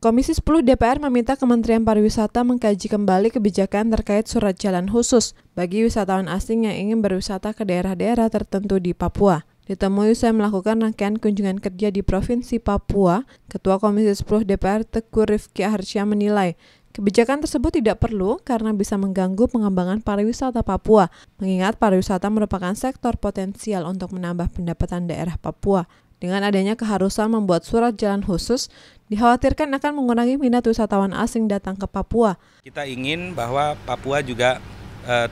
Komisi 10 DPR meminta Kementerian Pariwisata mengkaji kembali kebijakan terkait surat jalan khusus bagi wisatawan asing yang ingin berwisata ke daerah-daerah tertentu di Papua. Ditemui usai melakukan rangkaian kunjungan kerja di Provinsi Papua, Ketua Komisi 10 DPR Teuku Riefky Harsya menilai kebijakan tersebut tidak perlu karena bisa mengganggu pengembangan pariwisata Papua, mengingat pariwisata merupakan sektor potensial untuk menambah pendapatan daerah Papua. Dengan adanya keharusan membuat surat jalan khusus, dikhawatirkan akan mengurangi minat wisatawan asing datang ke Papua. Kita ingin bahwa Papua juga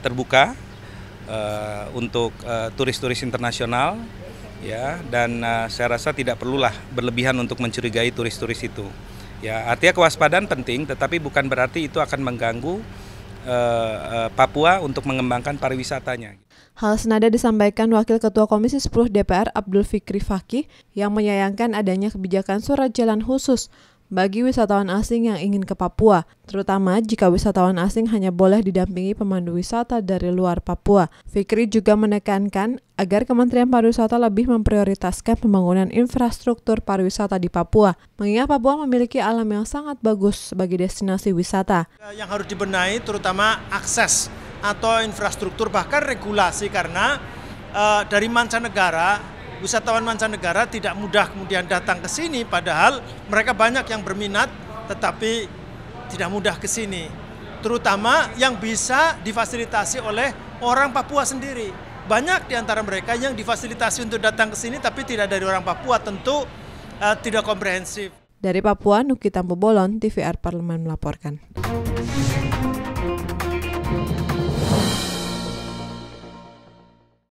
terbuka untuk turis-turis internasional, ya, dan saya rasa tidak perlulah berlebihan untuk mencurigai turis-turis itu. Ya, artinya kewaspadaan penting, tetapi bukan berarti itu akan mengganggu Papua untuk mengembangkan pariwisatanya. Hal senada disampaikan Wakil Ketua Komisi 10 DPR Abdul Fikri Faqih yang menyayangkan adanya kebijakan surat jalan khusus bagi wisatawan asing yang ingin ke Papua, terutama jika wisatawan asing hanya boleh didampingi pemandu wisata dari luar Papua. Fikri juga menekankan agar Kementerian Pariwisata lebih memprioritaskan pembangunan infrastruktur pariwisata di Papua, mengingat Papua memiliki alam yang sangat bagus sebagai destinasi wisata. Yang harus dibenahi terutama akses atau infrastruktur, bahkan regulasi, karena dari mancanegara, wisatawan mancanegara tidak mudah kemudian datang ke sini, padahal mereka banyak yang berminat tetapi tidak mudah ke sini, terutama yang bisa difasilitasi oleh orang Papua sendiri. Banyak di antara mereka yang difasilitasi untuk datang ke sini tapi tidak dari orang Papua, tentu tidak komprehensif. Dari Papua, Nuki Tampubolon, TVR Parlemen melaporkan.